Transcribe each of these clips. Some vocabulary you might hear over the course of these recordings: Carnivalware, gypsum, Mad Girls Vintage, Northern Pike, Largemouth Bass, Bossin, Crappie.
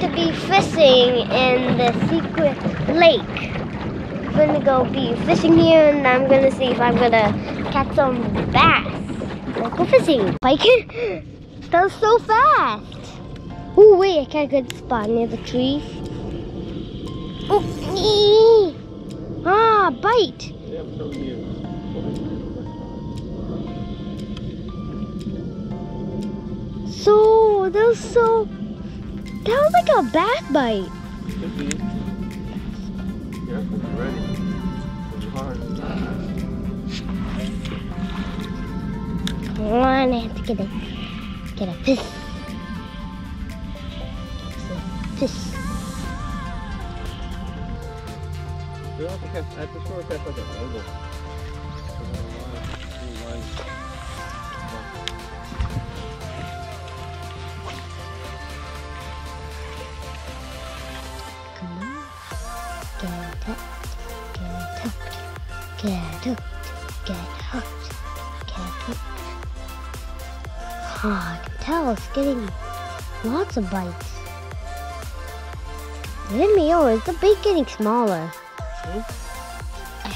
going to be fishing in the secret lake. I'm going to go be fishing here, and I'm going to see if I'm going to catch some bass. Let's go fishing. Pike, that was so fast. Oh, wait, I got a good spot near the trees. Oh, ah, bite. So, that was so... That was like a bass bite. Could be. Yeah, it's ready. It's hard. Come on, I have to get a fish. Fish. We don't have to catch. I just want to catch like a little. Get hooked. Ah, I can tell it's getting lots of bites. Vimeo, is the bait getting smaller? I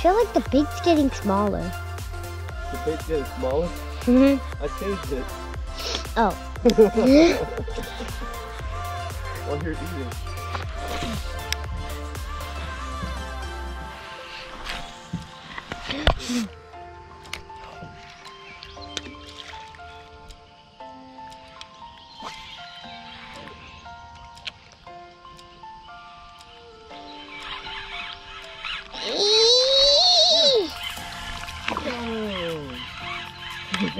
feel like the bait's getting smaller. The bait's getting smaller? Mm-hmm. I changed it. Oh. While you're eating.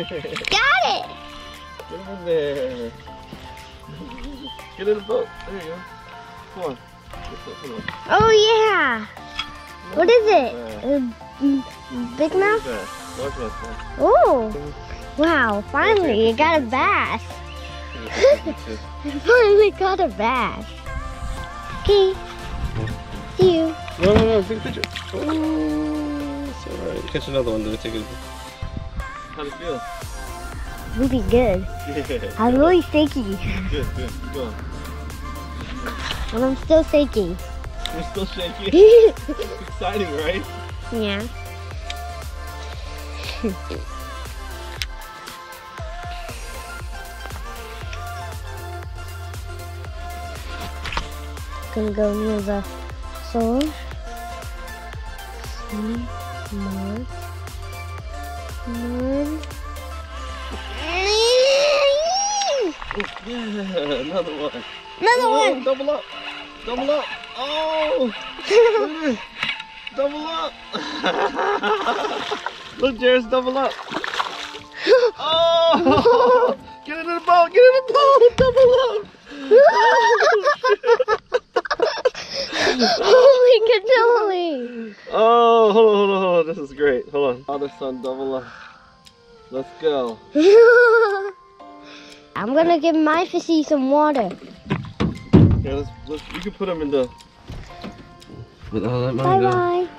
Got it! Get in there. Get in the boat. There you go. Come on. Oh, yeah. What is it? Big mouth? Oh, wow. Finally, you got a bass. Finally got a bass. Okay. See you. No. Take a picture. Oh, it's all right. Catch another one, then take it. How do you feel? Really good. Yeah. I'm really shaky. Good. Keep going. And I'm still shaky. You're still shaky? It's exciting, right? Yeah. Gonna go near the soul. See more. Another one. Another one. Double up. Oh. Double up. Look, Jared's double up. Oh. Get in the boat. Double up. Holy cannoli. Oh, hold on. This is great. Hold on. Father, son, double up. Let's go. I'm gonna give my fishy some water. Yeah, let's you can put them in the. But I'll let mine go. Bye.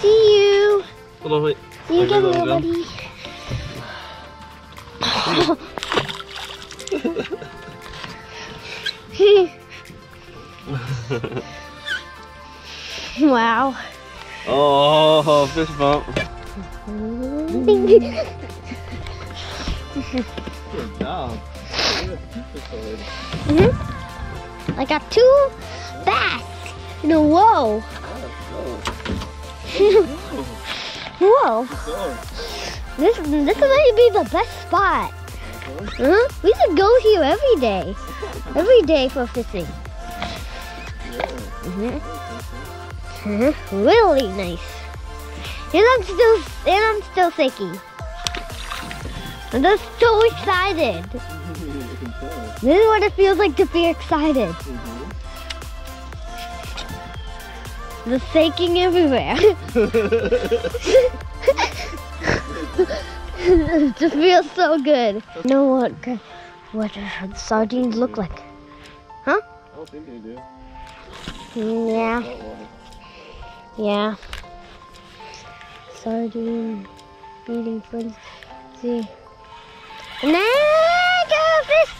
See you. Hold on, wait. See you again, little buddy. Wow. Oh, fish bump. Good job. I got two bass in a row. Whoa. This might be the best spot. Huh? We should go here every day. Every day for fishing. Really nice. And I'm still shaky. I'm just so excited. This is what it feels like to be excited. The shaking everywhere. It just feels so good. You know what sardines look like? Huh? I don't think they do. Yeah. Sardine, beating frenzy. No! This.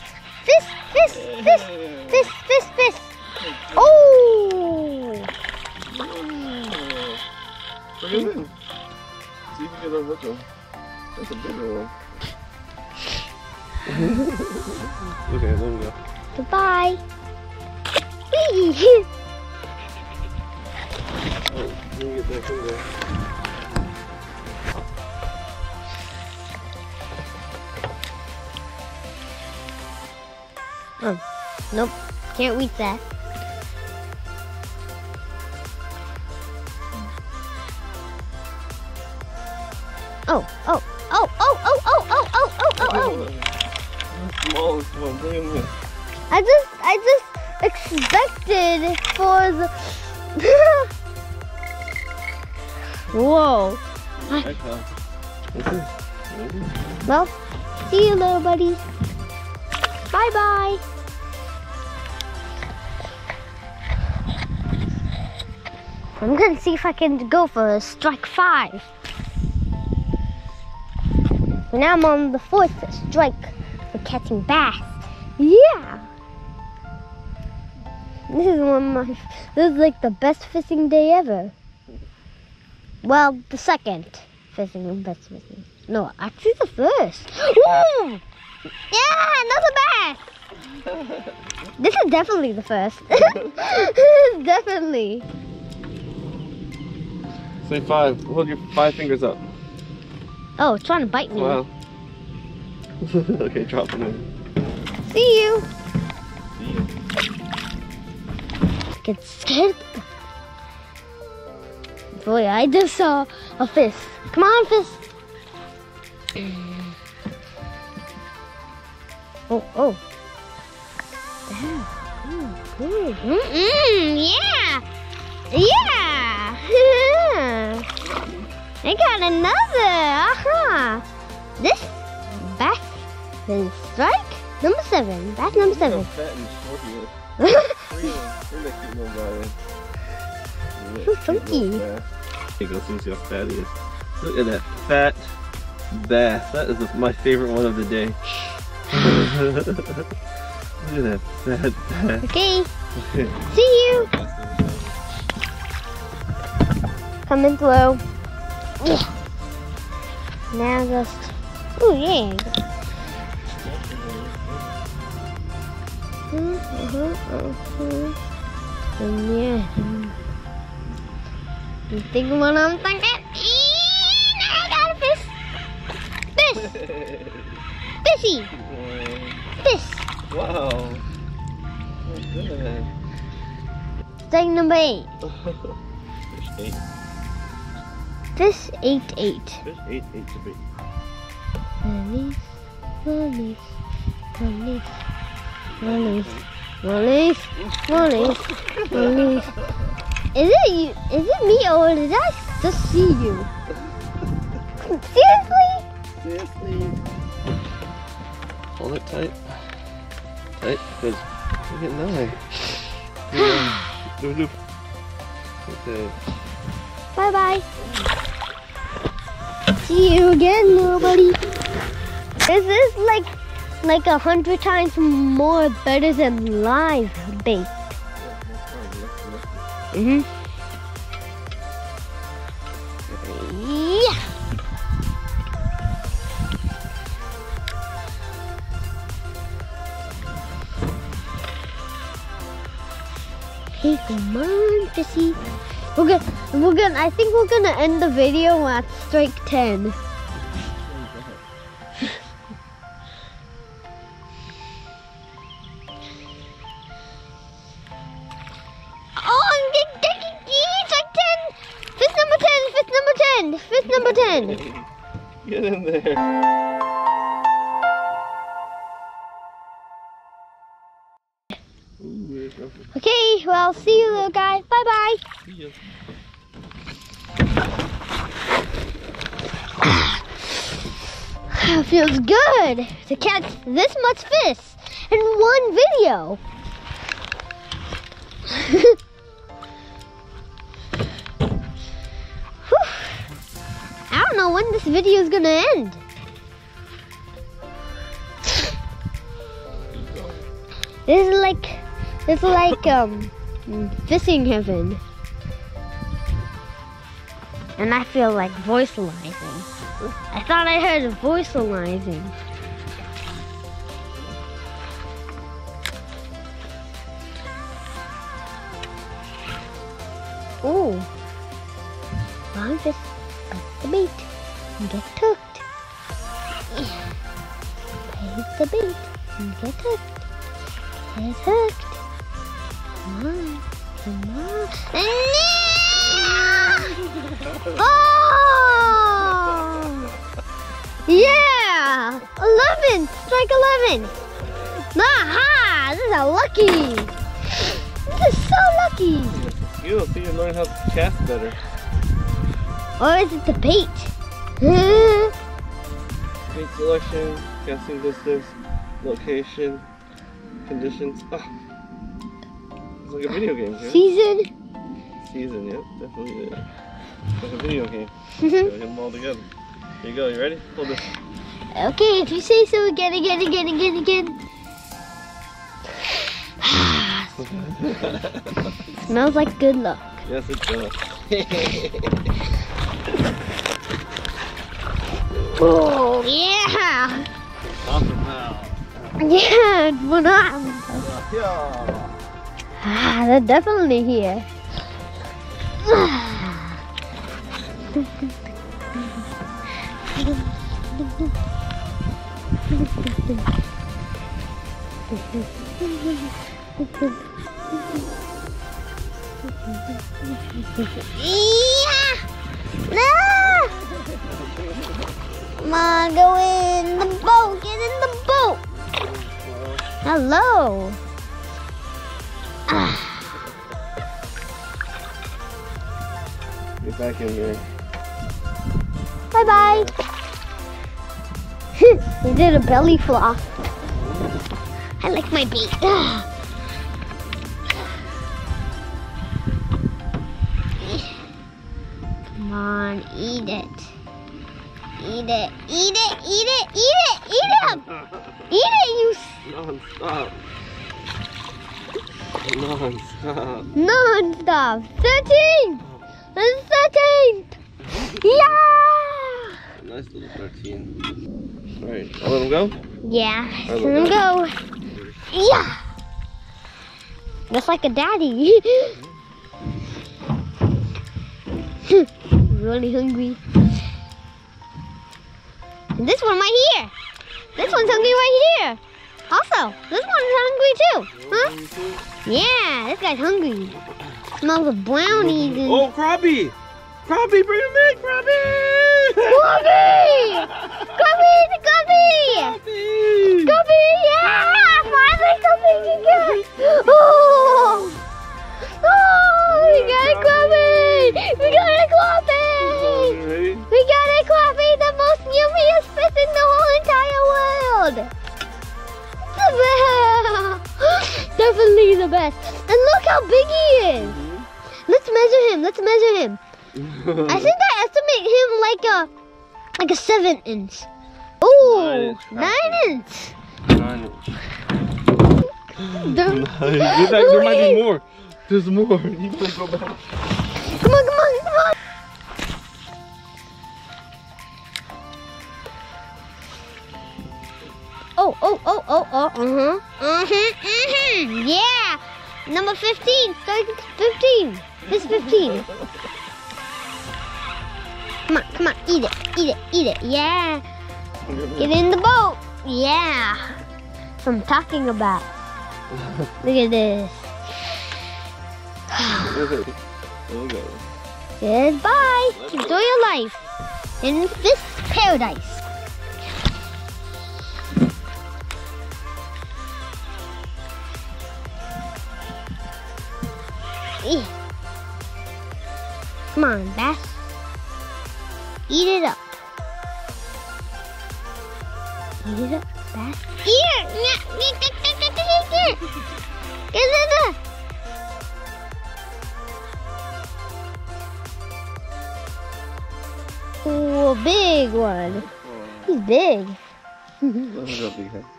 Oh! Look at this. See if you can look at him. That's a bigger one. Okay, there we go. Goodbye. Whee! Oh, let me get that finger. Nope, can't reach that. Oh! Smallest one, bring him in. I just expected for the. Whoa! Well, see you, little buddy. Bye bye. I'm gonna see if I can go for a strike 5. And now I'm on the 4th strike for catching bass. Yeah. This is like the best fishing day ever. Well, the 2nd fishing best fishing. No, actually the 1st. Woo! Yeah, another bass! This is definitely the 1st. Definitely. Say 5. Hold your 5 fingers up. Oh, it's trying to bite me. Wow. Okay, drop them in. See you. See you. I get scared. Boy, I just saw a fish. Come on, fish. Oh. Good. Yeah. I got another. This bass and strike number 7. Bass number 7. So funky. Hey, go see how fat he is. Look at that fat bass. That is my favorite one of the day. Look at that fat bass. Okay. See you. Coming through. Yeah. Now just. Oh yeah. And yeah. You think what I'm thinking? I got a fish. Fishy. Fish. Wow. Good. Thing number 8. Fish 8. Fish 8-8. Fish 8-8 to be. Release. Is it you? Is it me or did I just see you? Seriously? Hold it tight. Tight, because we're getting out of here. Okay. Bye bye. See you again, little buddy. This is like 100 times more better than live bait. Yeah. Hey, come on, fishy. I think we're gonna end the video at strike 10. Oh, I'm getting strike 10! Fish number 10! Fish number 10! Get in there. Okay, well, see you, little guy. Bye bye. See you. It feels good to catch this much fish in one video. I don't know when this video is gonna end. This is like fishing heaven. And I feel like voice-alizing. I thought I heard voice-alizing. Ooh. Long fish, bite the bait, and get hooked. Bite the bait, and get hooked. Get hooked. Come on, come on. Oh! Yeah! 11! Strike 11! Aha! This is a lucky! This is so lucky! You'll see you learn how to cast better. Or is it the bait? Bait selection, casting distance, location, conditions. Oh. It's like a video game, yeah? Season, yeah, definitely. Yeah. It's like a video game. Gotta get them all together. Here you go, you ready? Hold this. Okay, if you say so again. It smells like good luck. Yes, it does. Oh, yeah! Awesome now. Yeah, it's phenomenal. Ah, they're definitely here. Yeah! No! Come on, go in the boat. Get in the boat. Hello. Get back in here. Bye-bye. He did a belly flop. I like my bait. Come on, eat it. Eat it. Eat it. Eat it. Eat it. Eat it. Eat it, you... Non-stop. Non-stop. Non-stop. 13! It's 13! Yeah! Nice little 13. Alright, I'll let him go? Yeah, let him go. Yeah! That's like a daddy. Really hungry. And this one right here. This one's hungry right here. Also, this one's hungry too. Huh? Yeah, this guy's hungry. Smells of brownies. And... Oh, crappie! Crappie, bring him in, crappie! Crappie! Crappie! Crappie! Yeah! Finally, crappie can get it! Oh! Oh! We got a crappie! We got a crappie! We got a crappie! The most yummiest fish in the whole entire world! Definitely the best. And look how big he is. Let's measure him. I think I estimate him like a 7 inch. Oh, 9 inch. 9 inch. There might be more. There's more. You can go back. Come on. Yeah. Number 15. Strike 15. This 15. Come on. Eat it. Yeah. Get in the boat. Yeah. That's what I'm talking about. Look at this. Goodbye. Enjoy your life in this paradise. Come on, bass. Eat it up. Bass. Eat it! Get it up! Oh, big one. He's big.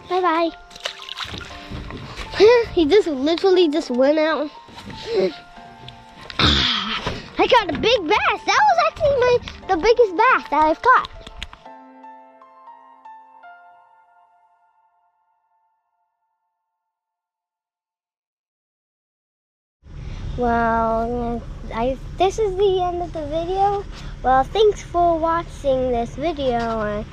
Bye-bye. He just literally just went out. I caught a big bass. That was actually the biggest bass that I've caught. Well, this is the end of the video. Well, thanks for watching this video,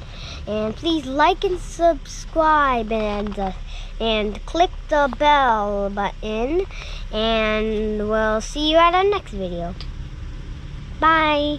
and please like and subscribe, and click the bell button, and we'll see you at our next video. Bye.